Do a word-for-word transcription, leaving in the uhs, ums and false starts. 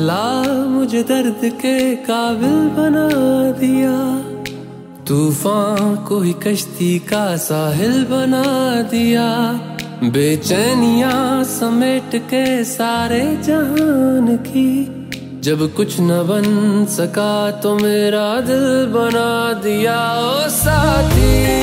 अल्लाह मुझे दर्द के काबिल बना दिया, तूफान को ही कश्ती का साहिल बना दिया। बेचैनियां समेट के सारे जहान की, जब कुछ न बन सका तो मेरा दिल बना दिया। ओ साथी।